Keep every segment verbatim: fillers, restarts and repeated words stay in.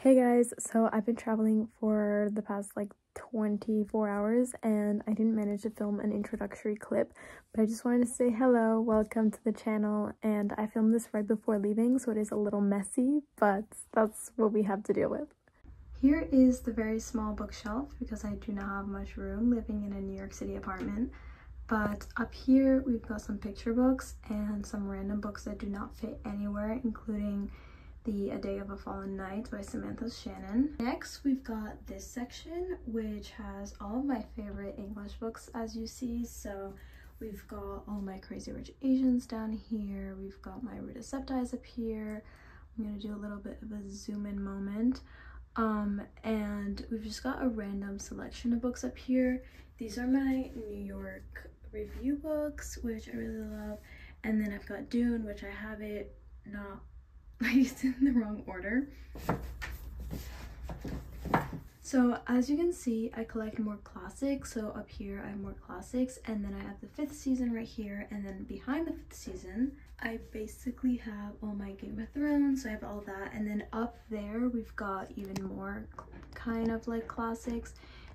Hey guys, so I've been traveling for the past like twenty-four hours and I didn't manage to film an introductory clip, but I just wanted to say hello, welcome to the channel, and I filmed this right before leaving, so it is a little messy, but that's what we have to deal with. Here is the very small bookshelf because I do not have much room living in a New York City apartment, but up here we've got some picture books and some random books that do not fit anywhere, including The A Day of a Fallen Knight by Samantha Shannon. Next, we've got this section, which has all of my favorite English books, as you see. So we've got all my Crazy Rich Asians down here. We've got my Ruta Septys up here. I'm gonna do a little bit of a zoom in moment. Um, and we've just got a random selection of books up here. These are my New York review books, which I really love. And then I've got Dune, which I have it not placed in the wrong order. So as you can see, I collect more classics. So up here I have more classics, and then I have The Fifth Season right here, and then behind The Fifth Season I basically have all my Game of Thrones, so I have all that, and then up there we've got even more kind of like classics,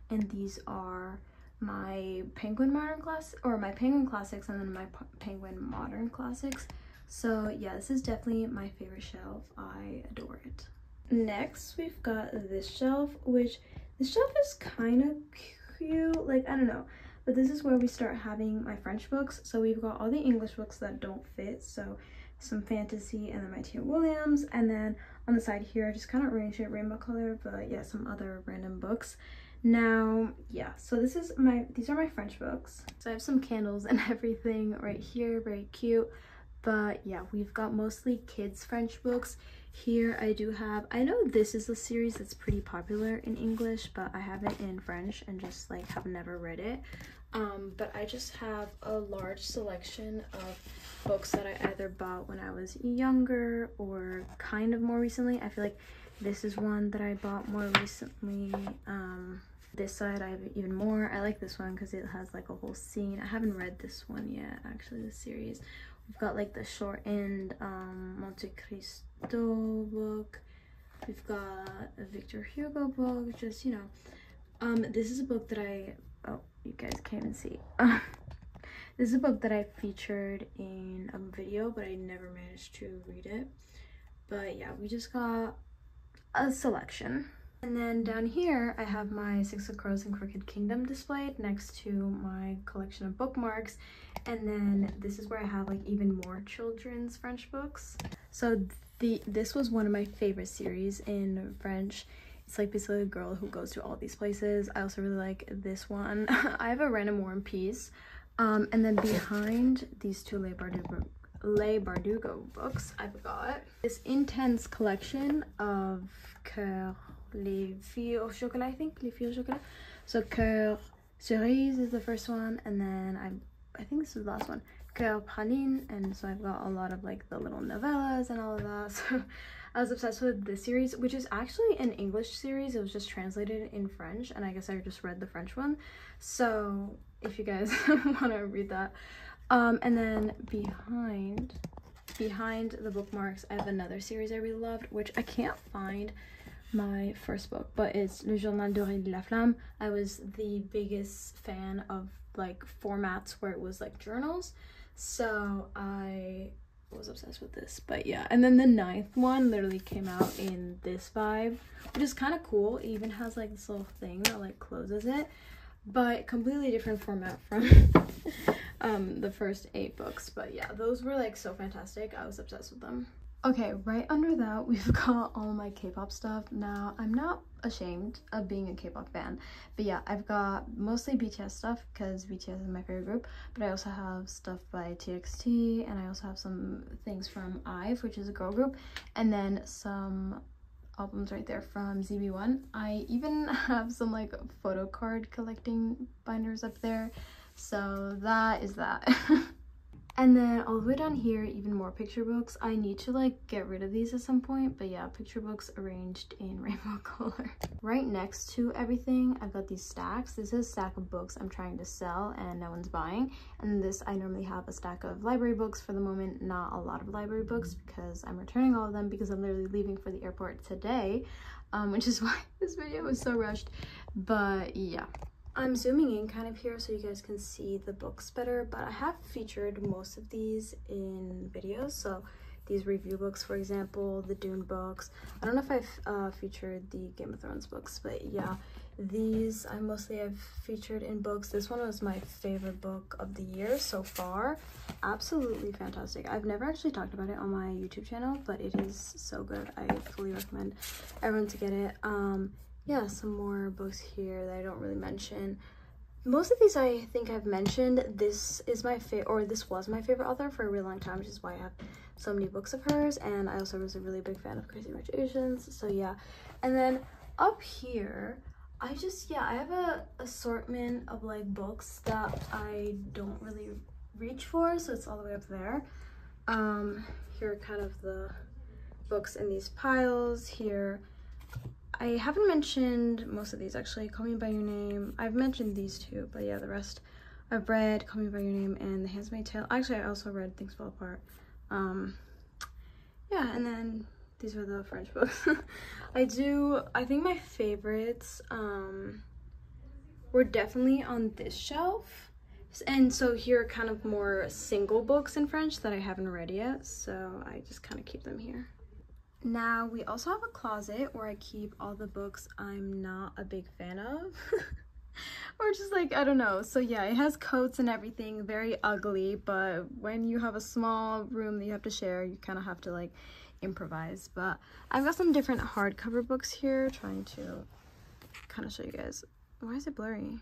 and these are my Penguin Modern Classics, or my Penguin Classics, and then my P Penguin Modern Classics. So yeah, this is definitely my favorite shelf. I adore it. Next, we've got this shelf, which this shelf is kind of cute. Like, I don't know, but this is where we start having my French books. So we've got all the English books that don't fit. So some fantasy, and then my T O Williams. And then on the side here, I just kind of arranged it rainbow color, but yeah, some other random books. Now, yeah, so this is my, these are my French books. So I have some candles and everything right here, very cute. But yeah, we've got mostly kids' French books. Here I do have, I know this is a series that's pretty popular in English, but I have it in French and just like have never read it. Um, but I just have a large selection of books that I either bought when I was younger or kind of more recently. I feel like this is one that I bought more recently. Um, this side I have even more. I like this one because it has like a whole scene. I haven't read this one yet, actually, this series. We've got like the shortened um, Monte Cristo book. We've got a Victor Hugo book, just, you know. Um, this is a book that I, oh, you guys can't even see. This is a book that I featured in a video, but I never managed to read it. But yeah, we just got a selection. And then down here, I have my Six of Crows and Crooked Kingdom displayed next to my collection of bookmarks. And then this is where I have like even more children's French books. So the this was one of my favorite series in French. It's like basically a girl who goes to all these places. I also really like this one. I have a random War and Peace. Um, and then behind these two Les Bardugo, Les Bardugo books, I've got this intense collection of Cœur, Les Filles au Chocolat, I think, Les Filles au Chocolat. So Cœur Cerise is the first one, and then I I think this is the last one, Cœur Panine, and so I've got a lot of like the little novellas and all of that. So I was obsessed with this series, which is actually an English series. It was just translated in French, and I guess I just read the French one. So if you guys want to read that. Um, and then behind, behind the bookmarks, I have another series I really loved, which I can't find my first book, but it's Le Journal d'Oreille de la Flamme. I was the biggest fan of like formats where it was like journals, so I was obsessed with this. But yeah, and then the ninth one literally came out in this vibe, which is kind of cool. It even has like this little thing that like closes it, but completely different format from um the first eight books. But yeah, those were like so fantastic. I was obsessed with them. Okay, right under that, we've got all my K-pop stuff. Now, I'm not ashamed of being a K-pop fan, but yeah, I've got mostly B T S stuff because B T S is my favorite group, but I also have stuff by T X T, and I also have some things from I V E, which is a girl group, and then some albums right there from Z B one. I even have some like photo card collecting binders up there, so that is that. And then all the way down here, even more picture books. I need to like get rid of these at some point, but yeah, picture books arranged in rainbow color. Right next to everything, I've got these stacks. This is a stack of books I'm trying to sell and no one's buying. And this, I normally have a stack of library books for the moment, not a lot of library books because I'm returning all of them because I'm literally leaving for the airport today, um, which is why this video was so rushed, but yeah. I'm zooming in kind of here so you guys can see the books better, but I have featured most of these in videos. So these review books, for example, the Dune books. I don't know if I've uh, featured the Game of Thrones books, but yeah, these I mostly have featured in books. This one was my favorite book of the year so far. Absolutely fantastic. I've never actually talked about it on my YouTube channel, but it is so good. I fully recommend everyone to get it. Um, yeah, some more books here that I don't really mention. Most of these I think I've mentioned. This is my favorite, or this was my favorite author for a really long time, which is why I have so many books of hers, and I also was a really big fan of Crazy Rich Asians, so yeah. And then up here, I just, yeah, I have a assortment of like books that I don't really reach for, so it's all the way up there. Um, here are kind of the books in these piles here. I haven't mentioned most of these actually. Call Me By Your Name. I've mentioned these two, but yeah, the rest I've read. Call Me By Your Name and The Handmaid's Tale. Actually, I also read Things Fall Apart. Um, yeah, and then these were the French books. I do, I think my favorites um, were definitely on this shelf. And so here are kind of more single books in French that I haven't read yet. So I just kind of keep them here. Now, we also have a closet where I keep all the books I'm not a big fan of. Or just like, I don't know. So yeah, it has coats and everything, very ugly, but when you have a small room that you have to share, you kind of have to like improvise. But I've got some different hardcover books here, trying to kind of show you guys. Why is it blurry?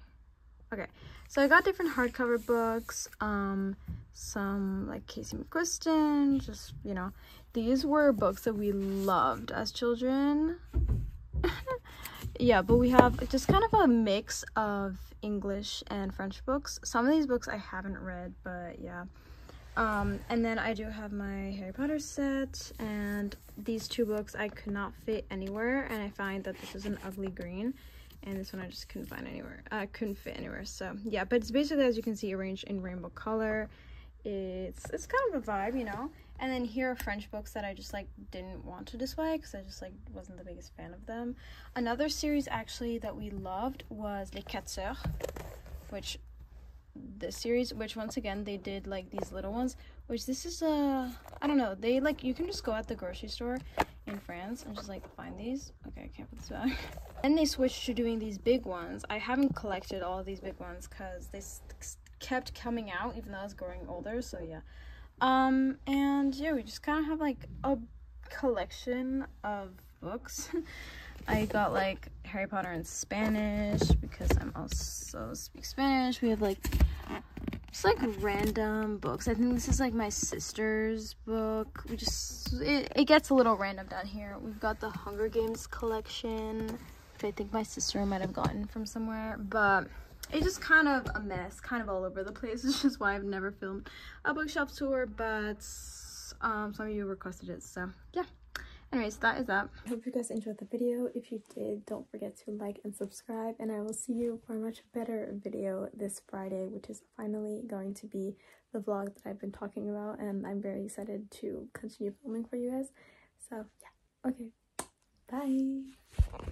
Okay, so I got different hardcover books, um, some like Casey McQuiston, just, you know, these were books that we loved as children. Yeah, but we have just kind of a mix of English and French books. Some of these books I haven't read, but yeah. Um, and then I do have my Harry Potter set, and these two books I could not fit anywhere, and I find that this is an ugly green. And this one I just couldn't find anywhere. I uh, couldn't fit anywhere. So yeah, but it's basically, as you can see, arranged in rainbow color. It's it's kind of a vibe, you know. And then here are French books that I just like didn't want to display because I just like wasn't the biggest fan of them. Another series actually that we loved was Les Quatre Sœurs, which this series, which once again they did like these little ones. Which this is a I don't know. They like you can just go at the grocery store in France and just like find these. Okay, I can't put this back. Then they switched to doing these big ones. I haven't collected all of these big ones because they kept coming out even though I was growing older, so yeah. Um, and yeah, we just kind of have like a collection of books. I got like Harry Potter in Spanish because I'm also speak Spanish. We have like just like random books. I think this is like my sister's book. We just, it, it gets a little random down here. We've got the Hunger Games collection. I think my sister might have gotten from somewhere, but it's just kind of a mess, kind of all over the place, which is why I've never filmed a bookshop tour, but um some of you requested it, so yeah. Anyways, that is that. I hope you guys enjoyed the video. If you did, don't forget to like and subscribe, and I will see you for a much better video this Friday, which is finally going to be the vlog that I've been talking about, and I'm very excited to continue filming for you guys. So yeah, okay, bye.